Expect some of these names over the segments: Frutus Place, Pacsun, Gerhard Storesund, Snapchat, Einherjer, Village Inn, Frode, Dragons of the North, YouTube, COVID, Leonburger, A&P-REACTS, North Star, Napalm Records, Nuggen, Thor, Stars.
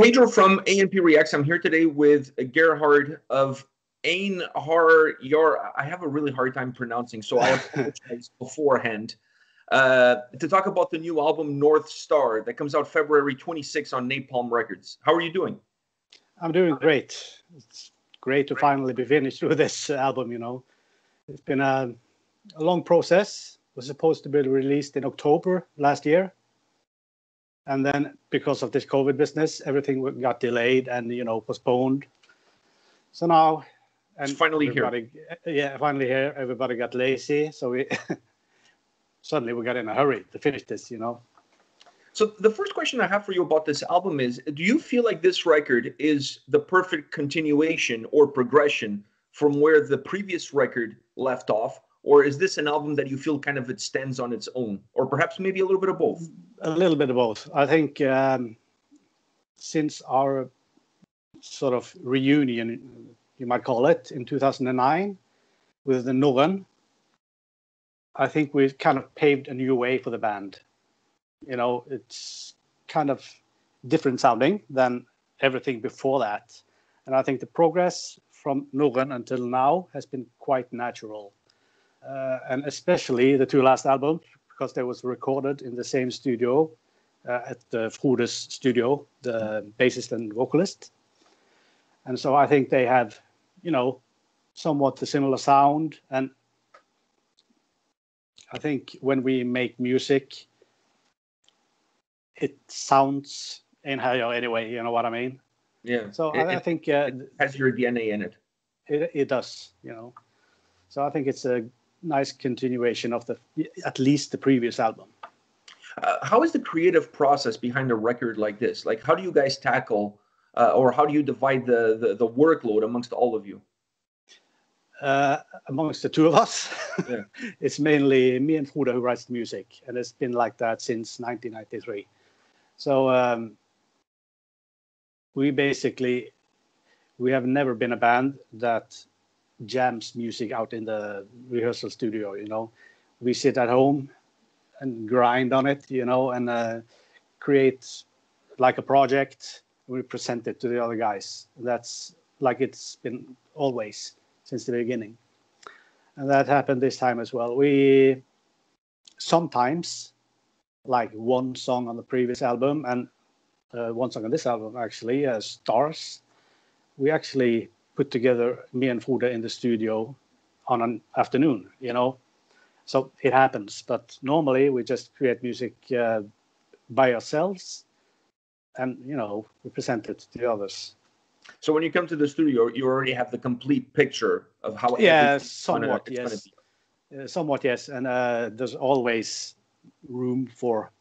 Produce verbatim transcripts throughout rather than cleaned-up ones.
Pedro from A N P Reacts. I'm here today with Gerhard of Einherjer. I have a really hard time pronouncing, so I apologize beforehand. Uh, to talk about the new album North Star that comes out February twenty-sixth on Napalm Records. How are you doing? I'm doing great. It's great to finally be finished with this album, you know. It's been a, a long process. It was supposed to be released in October last year. And then because of this COVID business, everything got delayed and, you know, postponed. So now... and it's finally here. Yeah, finally here. Everybody got lazy. So we... suddenly we got in a hurry to finish this, you know. So the first question I have for you about this album is, do you feel like this record is the perfect continuation or progression from where the previous record left off? Or is this an album that you feel kind of it stands on its own? Or perhaps maybe a little bit of both? A little bit of both. I think um, since our sort of reunion, you might call it, in two thousand nine with the Nuggen, I think we've kind of paved a new way for the band. You know, it's kind of different sounding than everything before that. And I think the progress from Nuggen until now has been quite natural. Uh, and especially the two last albums, because they was recorded in the same studio, uh, at the Frutus studio, the bassist and vocalist. And so I think they have, you know, somewhat the similar sound. And I think when we make music, it sounds Einherjer anyway, you know what I mean? Yeah. So it, I, I think... Uh, it has your D N A in it. It. It does, you know. So I think it's a nice continuation of the, at least the previous album. Uh, how is the creative process behind a record like this? Like, how do you guys tackle uh, or how do you divide the, the, the workload amongst all of you? Uh, amongst the two of us, yeah. It's mainly me and Frode who writes the music, and it's been like that since nineteen ninety-three. So um, we basically, we have never been a band that jams music out in the rehearsal studio, you know. We sit at home and grind on it, you know, and uh, create like a project. We present it to the other guys. That's like it's been always. Since the beginning, and that happened this time as well. We sometimes, like one song on the previous album and uh, one song on this album actually, uh, Stars, we actually put together, me and Frode in the studio on an afternoon, you know. So it happens, but normally we just create music uh, by ourselves and, you know, we present it to the others. So when you come to the studio, you already have the complete picture of how yeah, somewhat, it's yes. Be. Uh, somewhat, yes. And uh, there's always room for,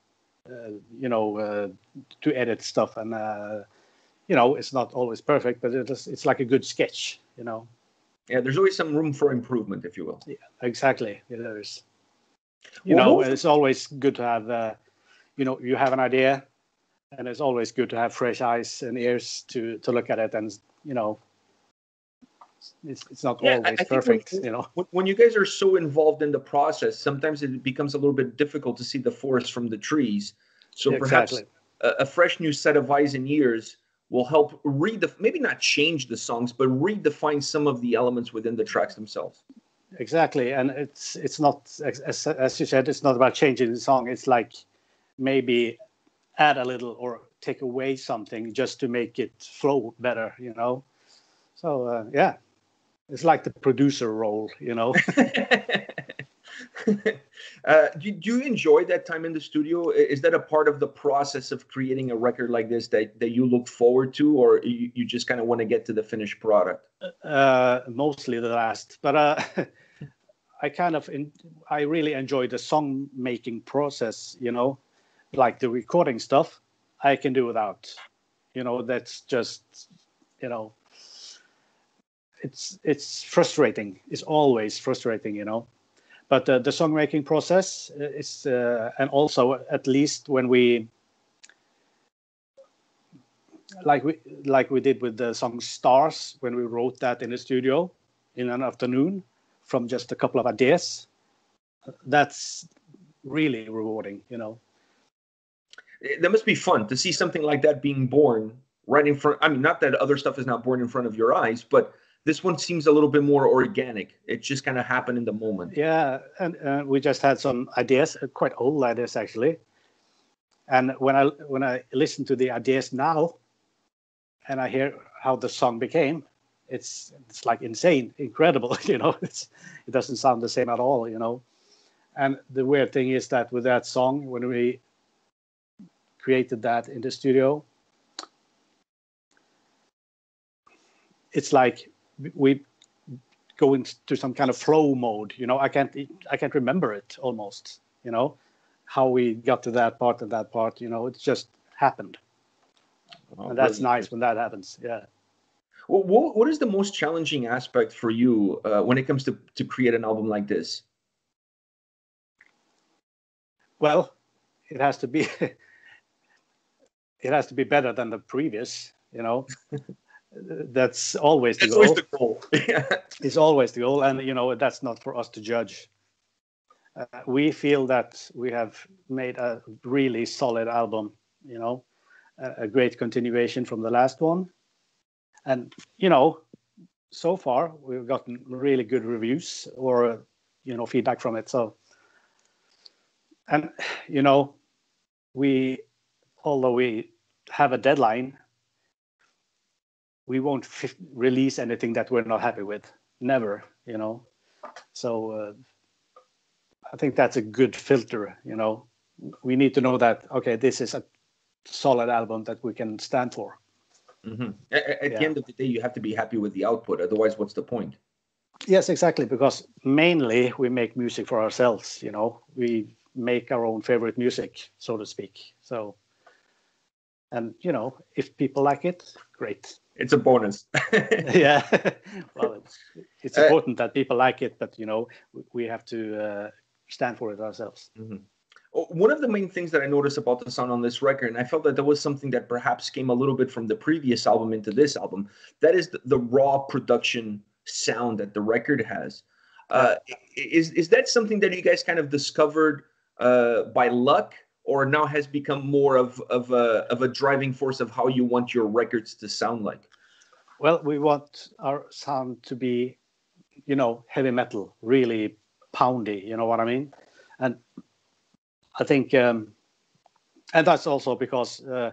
uh, you know, uh, to edit stuff. And, uh, you know, it's not always perfect, but it's, it's like a good sketch, you know. Yeah, there's always some room for improvement, if you will. Yeah, exactly. Yeah, there is. You well, know, it's always good to have, uh, you know, you have an idea. And it's always good to have fresh eyes and ears to, to look at it. And, you know, it's, it's not yeah, always I, I perfect, when, you know. When you guys are so involved in the process, sometimes it becomes a little bit difficult to see the forest from the trees. So exactly. Perhaps a, a fresh new set of eyes and ears will help redefine, maybe not change the songs, but redefine some of the elements within the tracks themselves. Exactly. And it's, it's not, as, as you said, it's not about changing the song. It's like maybe... add a little or take away something just to make it flow better, you know. So, uh, yeah, it's like the producer role, you know. uh, do, do you enjoy that time in the studio? Is that a part of the process of creating a record like this that, that you look forward to, or you, you just kind of want to get to the finished product? Uh, mostly the last, but uh, I kind of, in, I really enjoy the song making process, you know. Like the recording stuff, I can do without, you know. That's just, you know, it's it's frustrating. It's always frustrating, you know. But uh, the song making process is, uh, and also at least when we, like we like we did with the song Stars, when we wrote that in the studio in an afternoon from just a couple of ideas, that's really rewarding, you know. That must be fun to see something like that being born right in front. I mean, not that other stuff is not born in front of your eyes, but this one seems a little bit more organic. It just kind of happened in the moment. Yeah, and uh, we just had some ideas, quite old ideas actually. And when I when I listen to the ideas now, and I hear how the song became, it's it's like insane, incredible. You know, it's, it doesn't sound the same at all. You know, and the weird thing is that with that song, when we created that in the studio, it's like we go into some kind of flow mode. You know, I can't I can't remember it almost. You know, how we got to that part and that part. You know, it just happened, oh, and that's really nice when that happens. Yeah. Well, what what is the most challenging aspect for you uh, when it comes to to create an album like this? Well, it has to be it has to be better than the previous. You know. That's always the that's goal. Always the goal. Yeah. It's always the goal, and you know that's not for us to judge. Uh, we feel that we have made a really solid album. You know, a, a great continuation from the last one, and you know, so far we've gotten really good reviews or uh, you know feedback from it. So, and you know, we although we have a deadline. We won't f release anything that we're not happy with. Never, you know. So uh, I think that's a good filter, you know. We need to know that, okay, this is a solid album that we can stand for. Mm-hmm. At, at yeah. the end of the day, you have to be happy with the output. Otherwise, what's the point? Yes, exactly. Because mainly we make music for ourselves, you know. We make our own favorite music, so to speak. So, and, you know, if people like it, great. It's a bonus. Yeah, well, it's, it's important uh, that people like it, but you know we have to uh, stand for it ourselves. Mm-hmm. One of the main things that I noticed about the sound on this record, and I felt that there was something that perhaps came a little bit from the previous album into this album, that is the, the raw production sound that the record has. Uh, is is that something that you guys kind of discovered uh, by luck? Or now has become more of, of, a, of a driving force of how you want your records to sound like? Well, we want our sound to be, you know, heavy metal, really poundy, you know what I mean? And I think, um, and that's also because uh,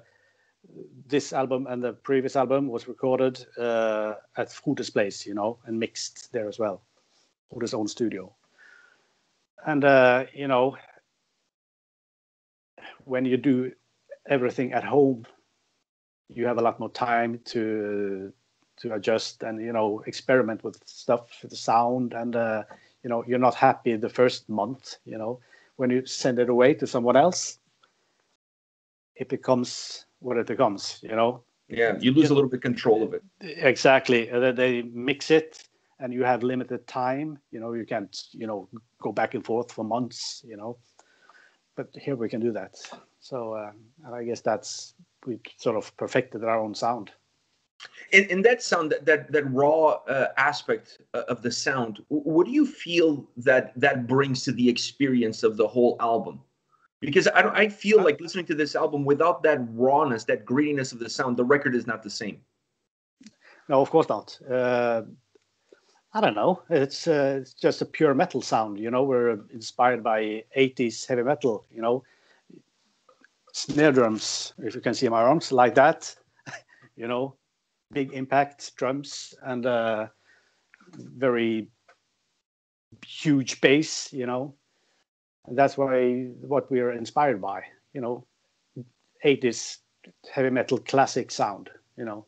this album and the previous album was recorded uh, at Frutus Place, you know, and mixed there as well, Frutus' own studio. And, uh, you know, when you do everything at home, you have a lot more time to to adjust and you know experiment with stuff, with the sound, and uh, you know you're not happy the first month. You know when you send it away to someone else, it becomes what it becomes. You know. Yeah, you lose a little bit of control of it. Exactly. They mix it, and you have limited time. You know you can't you know go back and forth for months. You know. But here we can do that. So uh, I guess that's, we sort of perfected our own sound. And, and that sound, that, that, that raw uh, aspect of the sound, what do you feel that that brings to the experience of the whole album? Because I, don't, I feel like listening to this album without that rawness, that grittiness of the sound, the record is not the same. No, of course not. Uh, I don't know. It's uh, it's just a pure metal sound, you know. We're inspired by eighties heavy metal, you know. Snare drums, if you can see my arms, like that, you know, big impact drums and uh, very huge bass, you know. And that's why what we are inspired by, you know, eighties heavy metal classic sound, you know.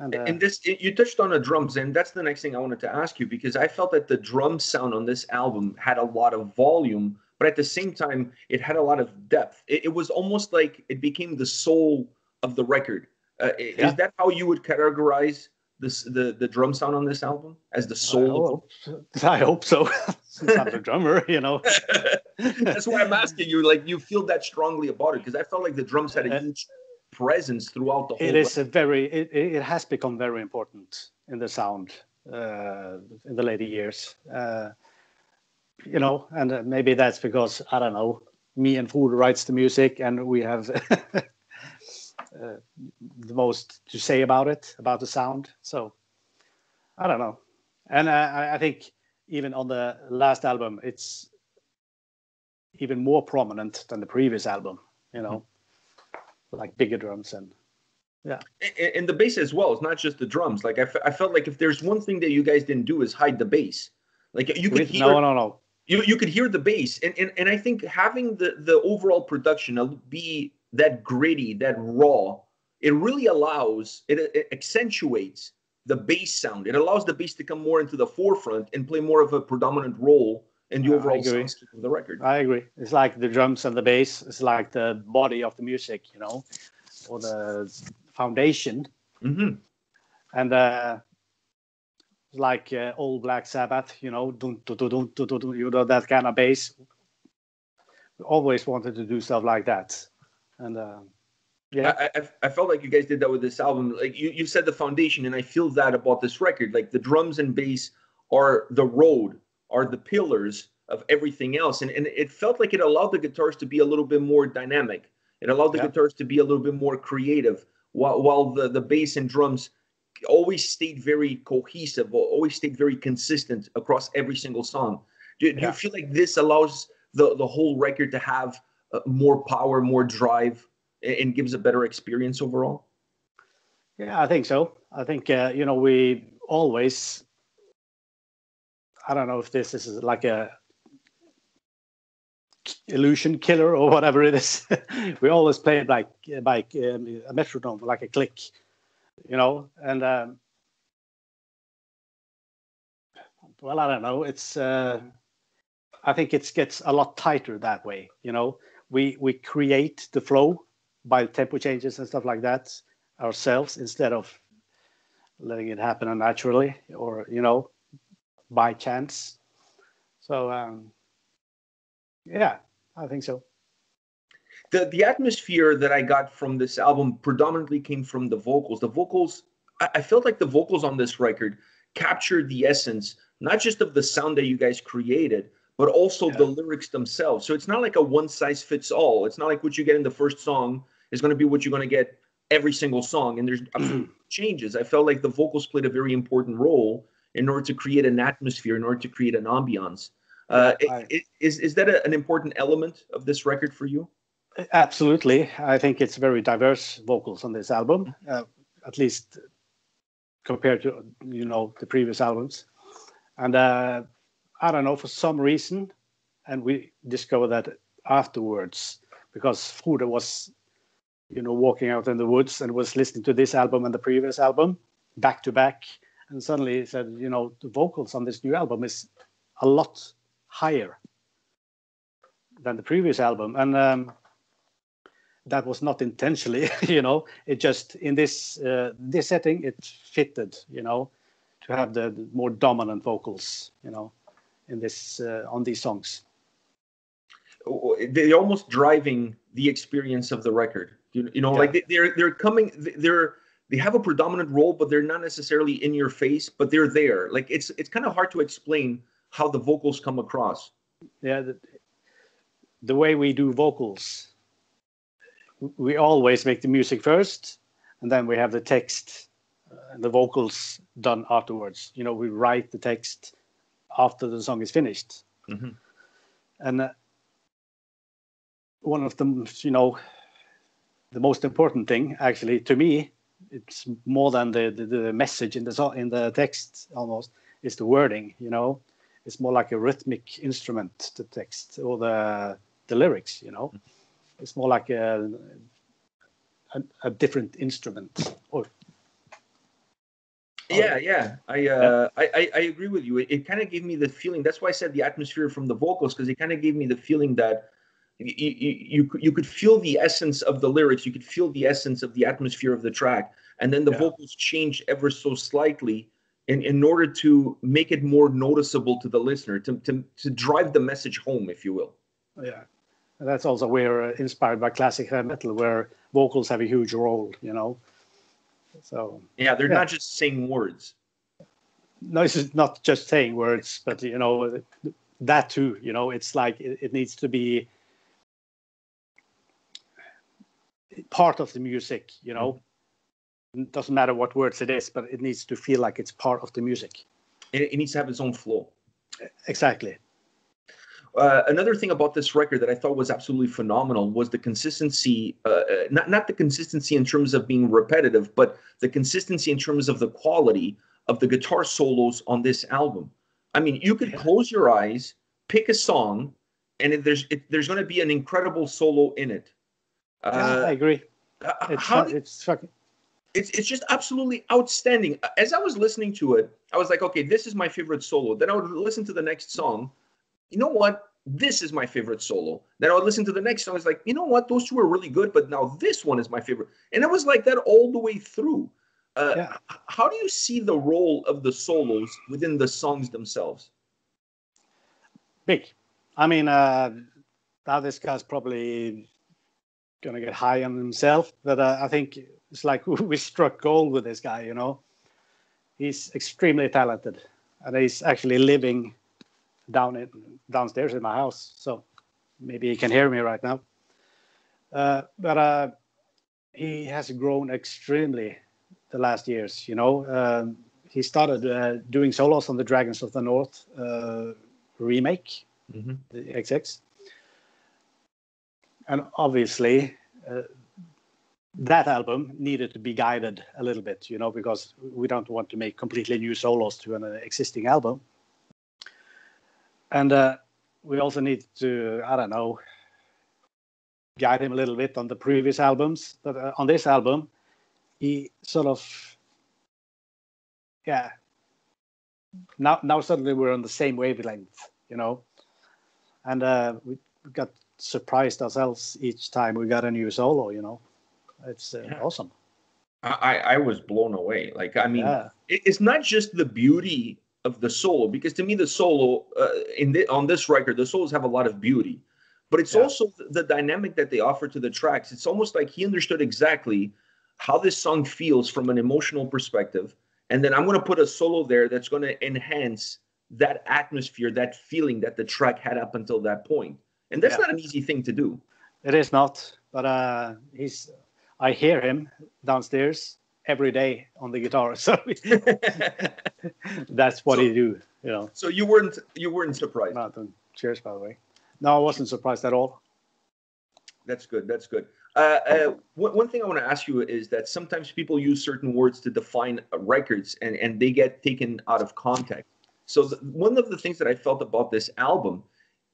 And, uh, and this, you touched on the drums, and that's the next thing I wanted to ask you, because I felt that the drum sound on this album had a lot of volume, but at the same time, it had a lot of depth. It, it was almost like it became the soul of the record. Uh, yeah. Is that how you would categorize this, the, the drum sound on this album, as the soul? I hope, I hope so. Since I'm a drummer, you know. That's why I'm asking you, like, you feel that strongly about it, because I felt like the drums had a huge... presence throughout the whole it is a very it, it has become very important in the sound uh in the later years, uh you know and uh, maybe that's because I don't know, me and Food writes the music and we have uh, the most to say about it, about the sound. So I don't know. And I, I think even on the last album, it's even more prominent than the previous album, you know, mm-hmm. like bigger drums and yeah. And, and the bass as well. It's not just the drums. Like I, f I felt like if there's one thing that you guys didn't do is hide the bass. Like you could With, hear, no, no, no. You you could hear the bass. And, and, and I think having the, the overall production be that gritty, that raw, it really allows, it, it accentuates the bass sound. It allows the bass to come more into the forefront and play more of a predominant role in the overall soundscape of the record. I agree. It's like the drums and the bass. It's like the body of the music, you know, or the foundation. Mm-hmm. And uh, like uh, old Black Sabbath, you know, dun, dun, dun, dun, dun, dun, you know, that kind of bass. We always wanted to do stuff like that. And uh, yeah, I, I, I felt like you guys did that with this album. Like you, you said the foundation, and I feel that about this record. Like the drums and bass are the road, are the pillars of everything else. And, and it felt like it allowed the guitars to be a little bit more dynamic. It allowed the yeah. guitars to be a little bit more creative, while, while the, the bass and drums always stayed very cohesive, always stayed very consistent across every single song. Do, do yeah. you feel like this allows the, the whole record to have uh, more power, more drive, and gives a better experience overall? Yeah, I think so. I think, uh, you know, we always, I don't know if this, this is like a illusion killer or whatever it is. We always play it like, like um, a metronome, like a click, you know, and, um, well, I don't know. It's, uh, I think it gets a lot tighter that way. You know, we, we create the flow by tempo changes and stuff like that ourselves instead of letting it happen unnaturally or, you know, by chance. So, um, yeah, I think so. The, the atmosphere that I got from this album predominantly came from the vocals. The vocals, I, I felt like the vocals on this record captured the essence, not just of the sound that you guys created, but also yeah. the lyrics themselves. So it's not like a one-size-fits-all. It's not like what you get in the first song is going to be what you're going to get every single song. And there's absolute changes. I felt like the vocals played a very important role in order to create an atmosphere, in order to create an ambiance. Uh, yeah, I, is, is that a, an important element of this record for you? Absolutely. I think it's very diverse vocals on this album, uh, at least compared to, you know, the previous albums. And uh, I don't know, for some reason, and we discovered that afterwards, because Frude was, you know, walking out in the woods and was listening to this album and the previous album back to back. And suddenly he said, you know, the vocals on this new album is a lot higher than the previous album. And um, that was not intentionally, you know, it just in this uh, this setting, it fitted, you know, to have the, the more dominant vocals, you know, in this uh, on these songs. They're almost driving the experience of the record, you, you know, yeah. like they're they're coming, they're they have a predominant role, but they're not necessarily in your face, but they're there. Like it's it's kind of hard to explain how the vocals come across. Yeah, the, the way we do vocals, we always make the music first, and then we have the text and the vocals done afterwards. You know, we write the text after the song is finished. Mm-hmm. And uh, one of the, you know, the most important thing, actually, to me, it's more than the, the, the message in the, song, in the text almost, is the wording, you know. It's more like a rhythmic instrument, the text or the the lyrics, you know. It's more like a a, a different instrument. Or, yeah, yeah, I, uh, yeah. I I agree with you. It, it kind of gave me the feeling. That's why I said the atmosphere from the vocals, because it kind of gave me the feeling that you, you you could feel the essence of the lyrics, you could feel the essence of the atmosphere of the track, and then the yeah. vocals change ever so slightly. In, in order to make it more noticeable to the listener, to, to, to drive the message home, if you will. Yeah, and that's also where uh, inspired by classic heavy metal, where vocals have a huge role, you know. So yeah, they're yeah. not just saying words. No, it's not just saying words, but, you know, that too, you know, it's like it, it needs to be, part of the music, you know. It doesn't matter what words it is, but it needs to feel like it's part of the music. It, it needs to have its own flow. Exactly. Uh, another thing about this record that I thought was absolutely phenomenal was the consistency, uh, not, not the consistency in terms of being repetitive, but the consistency in terms of the quality of the guitar solos on this album. I mean, you could close your eyes, pick a song, and if there's if there's going to be an incredible solo in it. Uh, yeah, I agree. It's, how did, it's fucking... It's, it's just absolutely outstanding. As I was listening to it, I was like, okay, this is my favorite solo. Then I would listen to the next song. You know what? This is my favorite solo. Then I would listen to the next song. It's like, you know what? Those two are really good, but now this one is my favorite. And it was like that all the way through. Uh, yeah. How do you see the role of the solos within the songs themselves? Big. I mean, uh, now this guy's probably going to get high on himself, but uh, I think it's like we struck gold with this guy, you know. He's extremely talented, and he's actually living down in, downstairs in my house, so maybe he can hear me right now. Uh, but uh, he has grown extremely the last years, you know. Um, he started uh, doing solos on the Dragons of the North uh, remake, mm-hmm. the X X. And obviously, uh, that album needed to be guided a little bit, you know, because we don't want to make completely new solos to an existing album. And uh, we also need to, I don't know, guide him a little bit on the previous albums. But uh, on this album, he sort of, yeah, now, now suddenly we're on the same wavelength, you know. And uh, we got surprised ourselves each time we got a new solo, you know. It's uh, yeah. awesome. I, I was blown away. Like, I mean, yeah. it, it's not just the beauty of the solo, because to me, the solo uh, in the, on this record, the solos have a lot of beauty, but it's yeah. also th the dynamic that they offer to the tracks. It's almost like he understood exactly how this song feels from an emotional perspective. And then I'm going to put a solo there that's going to enhance that atmosphere, that feeling that the track had up until that point. And that's yeah. not an easy thing to do. It is not, but uh, he's... I hear him downstairs every day on the guitar, so that's what so, he do, you know. So you weren't you weren't surprised? Nothing. Cheers, by the way. No, I wasn't surprised at all. That's good. That's good. Uh, uh, one thing I want to ask you is that sometimes people use certain words to define records, and and they get taken out of context. So the, one of the things that I felt about this album,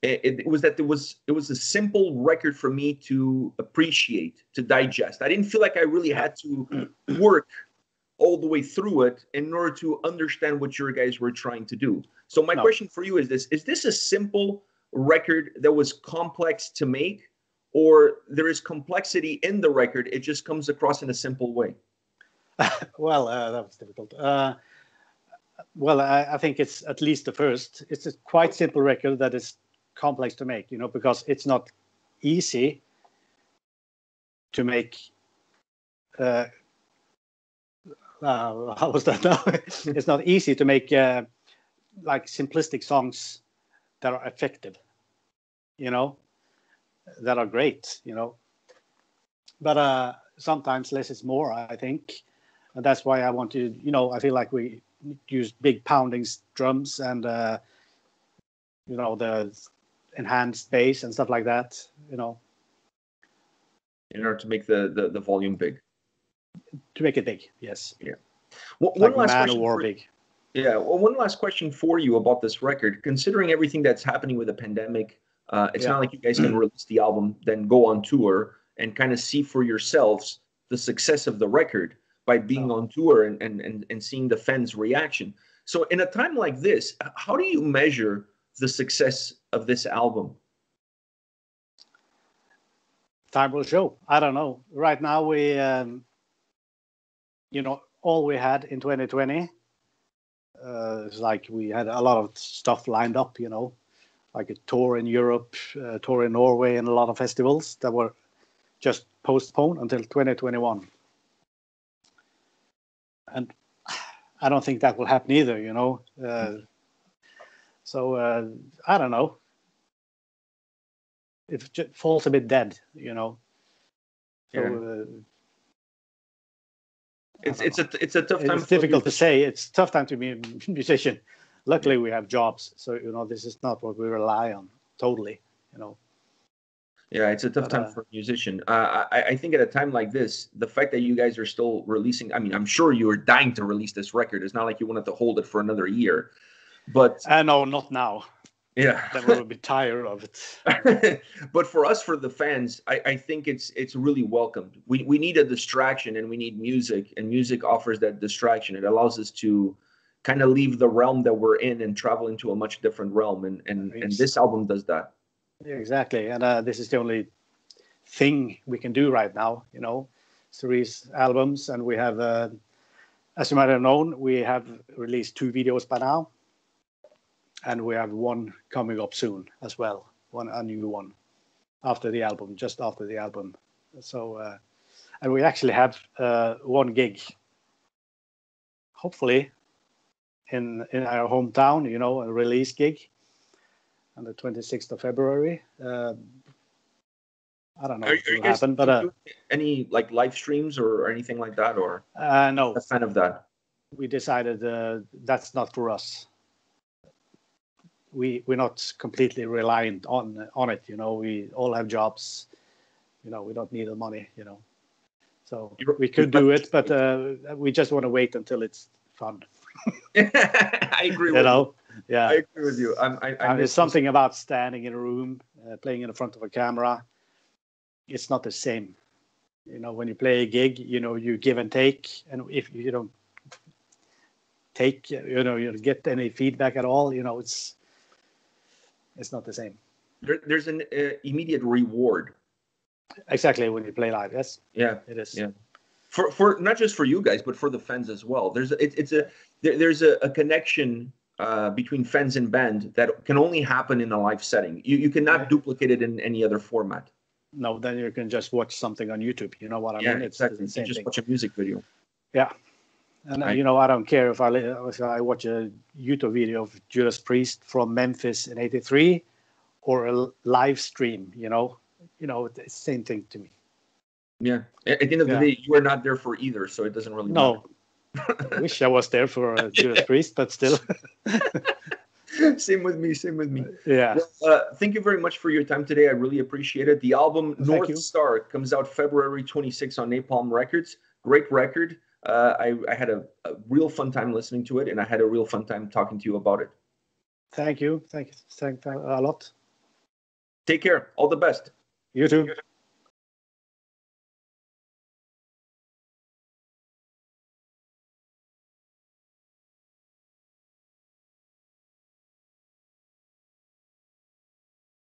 It, it was that there was it was a simple record for me to appreciate, to digest. I didn't feel like I really had to work all the way through it in order to understand what your guys were trying to do. So my no. question for you is this: is this a simple record that was complex to make, or there is complexity in the record, it just comes across in a simple way? Well, uh, that was difficult. Uh... Well, I, I think it's at least the first. It's a quite simple record that is complex to make, you know, because it's not easy to make. Uh, uh, how was that now? It's not easy to make uh, like simplistic songs that are effective, you know, that are great, you know. But uh, sometimes less is more, I think. And that's why I want to, you know, I feel like we used big pounding drums and uh, you know, the enhanced bass and stuff like that, you know, in order to make the the, the volume big, to make it big. Yes. Yeah. Well, like one last Man question. War for, big. Yeah. Well, one last question for you about this record. Considering everything that's happening with the pandemic, uh, it's yeah. not like you guys can release the album, then go on tour and kind of see for yourselves the success of the record by being no. on tour and, and, and, and seeing the fans' reaction. So in a time like this, how do you measure the success of this album? Time will show. I don't know. Right now, we, um, you know, all we had in twenty twenty, uh, it's like we had a lot of stuff lined up, you know, like a tour in Europe, a tour in Norway, and a lot of festivals that were just postponed until twenty twenty-one. And I don't think that will happen either, you know. Uh, so uh, I don't know. It just falls a bit dead, you know. So yeah. uh, it's it's a it's a tough time. It's difficult to say. It's a tough time to be a musician. Luckily, we have jobs, so you know this is not what we rely on totally. You know. Yeah, it's a tough time for a musician. Uh, I, I think at a time like this, the fact that you guys are still releasing, I mean, I'm sure you were dying to release this record. It's not like you wanted to hold it for another year. But uh, no, not now. Yeah. Then we would be tired of it. But for us, for the fans, I, I think it's it's really welcomed. We, we need a distraction, and we need music, and music offers that distraction. It allows us to kind of leave the realm that we're in and travel into a much different realm. And, and, and this album does that. Yeah, exactly, and uh, this is the only thing we can do right now, you know, series albums, and we have, uh, as you might have known, we have released two videos by now, and we have one coming up soon as well, one a new one, after the album, just after the album. So, uh, and we actually have uh, one gig, hopefully, in in our hometown, you know, a release gig. On the twenty-sixth of February, uh, I don't know are, if it'll happen, but uh, any like live streams or, or anything like that, or uh, no, a fan of that. We decided uh, that's not for us. We we're not completely reliant on on it, you know. We all have jobs, you know. We don't need the money, you know. So You're, we could do it, but uh, we just want to wait until it's fun. I agree. With you. Yeah, I agree with you. I'm, I, I and there's something this. about standing in a room, uh, playing in the front of a camera. It's not the same. You know, when you play a gig, you know, you give and take. And if you don't take, you know, you don't get any feedback at all, you know, it's it's not the same. There, there's an uh, immediate reward. Exactly, when you play live, yes. Yeah, it is. Yeah. For, for not just for you guys, but for the fans as well. There's a, it, it's a, there, there's a, a connection Uh, between fans and band that can only happen in a live setting. You you cannot yeah. duplicate it in any other format. No, then you can just watch something on YouTube. You know what I yeah, mean? It's exactly. the same you just thing. watch a music video. Yeah, and I, you know, I don't care if I if I watch a YouTube video of Judas Priest from Memphis in eighty-three, or a live stream. You know, you know, it's the same thing to me. Yeah, at the end of yeah. the day, you are not there for either, so it doesn't really no. matter. I wish I was there for a Jewish priest, but still. Same with me, same with me. Yeah. Well, uh, thank you very much for your time today. I really appreciate it. The album North Star comes out February twenty-sixth on Napalm Records. Great record. Uh, I, I had a, a real fun time listening to it, and I had a real fun time talking to you about it. Thank you. Thank you. Thank you a lot. Take care. All the best. You too.